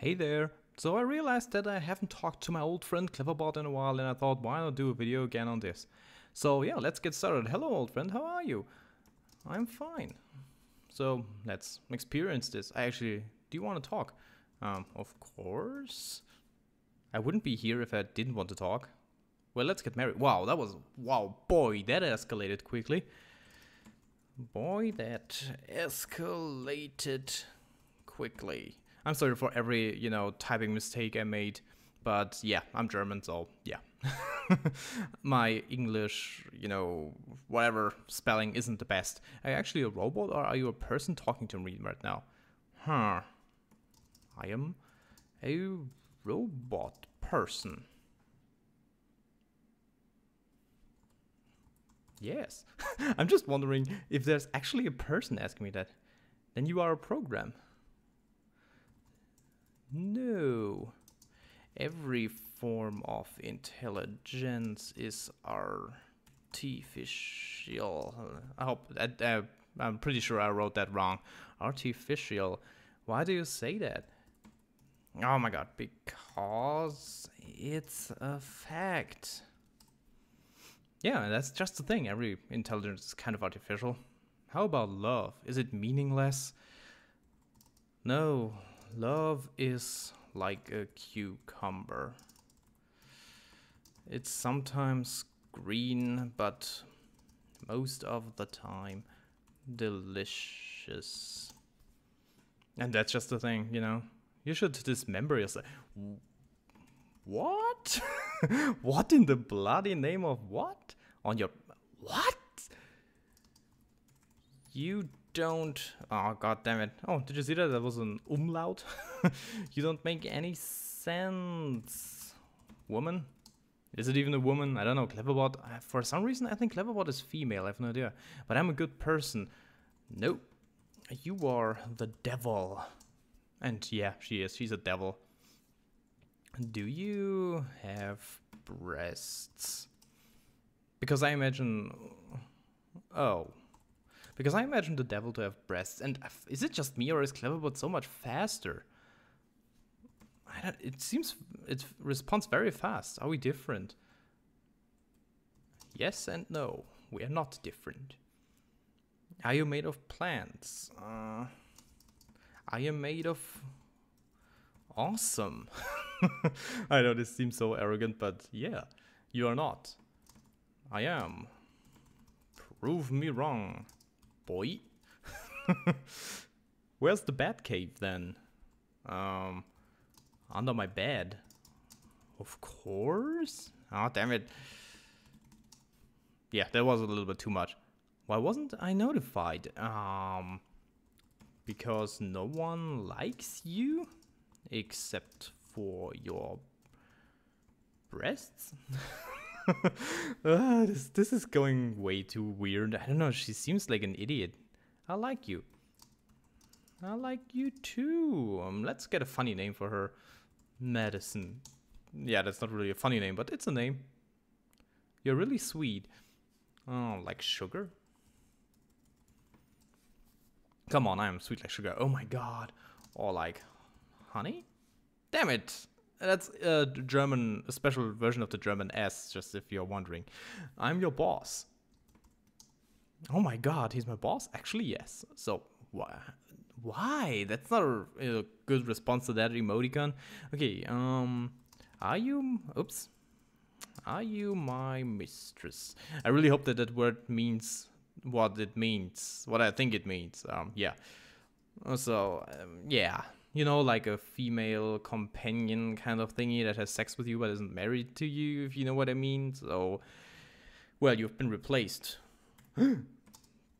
Hey there! So I realized that I haven't talked to my old friend Cleverbot in a while, and I thought, why not do a video again on this? So yeah, let's get started. Hello old friend, how are you? I'm fine. So let's experience this. Actually, do you want to talk? Of course. I wouldn't be here if I didn't want to talk. Well, let's get married. Wow, that was... wow, boy, that escalated quickly. Boy, that escalated quickly. I'm sorry for every, you know, typing mistake I made, but yeah, I'm German, so yeah. My English, you know, whatever spelling isn't the best. Are you actually a robot, or are you a person talking to me right now? Huh. I am a robot person. Yes. I'm just wondering if there's actually a person asking me that. Then you are a program. No, every form of intelligence is artificial. I hope that I'm pretty sure I wrote that wrong. Artificial. Why do you say that? Oh my god, because it's a fact. Yeah, that's just the thing. Every intelligence is kind of artificial. How about love? Is it meaningless? No. Love is like a cucumber. It's sometimes green, but most of the time delicious. And that's just the thing, you know. You should dismember yourself. What? What in the bloody name of what? On your... what? You don't... oh, god damn it. Oh, did you see that? That was an umlaut. You don't make any sense. Woman? Is it even a woman? I don't know. Cleverbot? For some reason, I think Cleverbot is female. I have no idea. But I'm a good person. No. You are the devil. And yeah, she is. She's a devil. Do you have breasts? Because I imagine... oh... because I imagine the devil to have breasts, and is it just me or is Cleverbot so much faster? I don't, it seems it responds very fast. Are we different? Yes and no. We are not different. Are you made of plants? I am made of awesome. I know this seems so arrogant, but yeah, you are not. I am. Prove me wrong. Boy. Where's the bat cave then? Under my bed. Of course. Oh, damn it. Yeah, that was a little bit too much. Why wasn't I notified? Because no one likes you except for your breasts. This is going way too weird. I don't know, she seems like an idiot. I like you. I like you too. Let's get a funny name for her. Madison. Yeah, that's not really a funny name, but it's a name. You're really sweet. Oh, like sugar? Come on, I am sweet like sugar. Oh my god. Or like honey? Damn it! That's a German, a special version of the German S, just if you're wondering. I'm your boss. Oh my god, he's my boss? Actually, yes. So, why? That's not a good response to that emoticon. Okay, are you... oops. Are you my mistress? I really hope that that word means what it means. What I think it means. Yeah. So, yeah. You know, like a female companion kind of thingy that has sex with you but isn't married to you, if you know what I mean. So, well, you've been replaced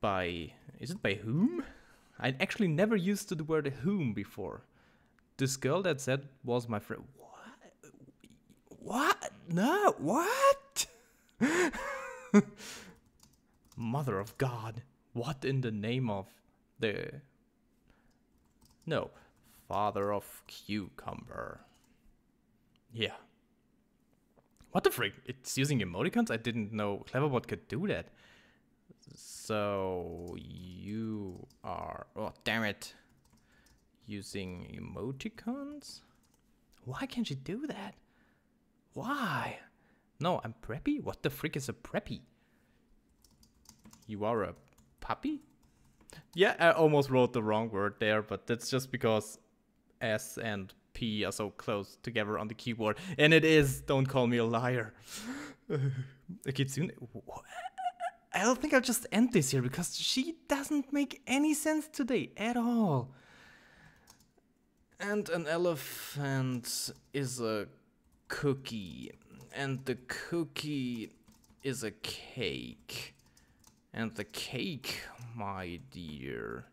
by... is it by whom? I actually never used the word whom before. This girl that said was my friend. What? What? No, what? Mother of God. What in the name of the... no. Father of cucumber. Yeah. What the frick? It's using emoticons? I didn't know Cleverbot could do that. So you are... oh, damn it. using emoticons? Why can't you do that? Why? No, I'm preppy? What the frick is a preppy? You are a puppy? Yeah, I almost wrote the wrong word there, but that's just because S and P are so close together on the keyboard. And it is, don't call me a liar. I keep seeing... I don't think I'll just end this here, because she doesn't make any sense today at all. And an elephant is a cookie. And the cookie is a cake. And the cake, my dear...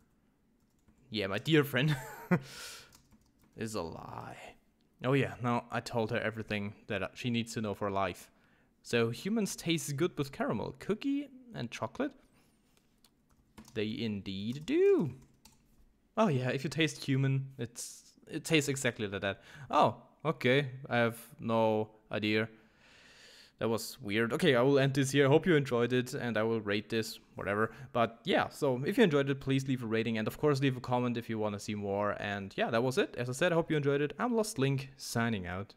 Yeah, my dear friend... is a lie. Oh yeah, now I told her everything that she needs to know for life. So humans taste good with caramel, cookie and chocolate. They indeed do. Oh yeah, if you taste human, it tastes exactly like that. Oh, okay, I have no idea. That was weird. Okay, I will end this here. I hope you enjoyed it, and I will rate this, whatever. But yeah, so if you enjoyed it, please leave a rating, and of course leave a comment if you want to see more. And yeah, that was it. As I said, I hope you enjoyed it. I'm LostLink, signing out.